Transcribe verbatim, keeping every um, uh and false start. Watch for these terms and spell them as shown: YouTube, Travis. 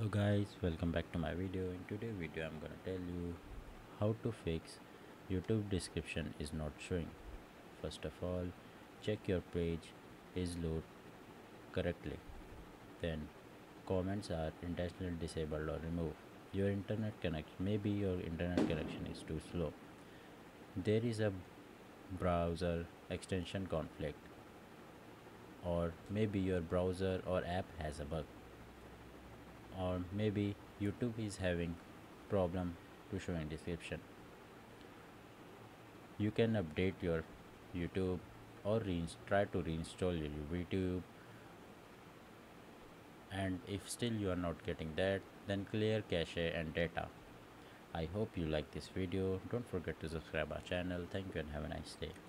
Hello guys, welcome back to my video. In today's video I'm gonna tell you how to fix YouTube description is not showing. First of all, check your page is loaded correctly, then comments are intentionally disabled or removed. Your internet connection maybe your internet connection is too slow. There is a browser extension conflict, or maybe your browser or app has a bug, or maybe YouTube is having problem to showing description. You can update your YouTube or try to reinstall your YouTube, and if still you are not getting that, then clear cache and data. I hope you like this video. Don't forget to subscribe our channel. Thank you and have a nice day.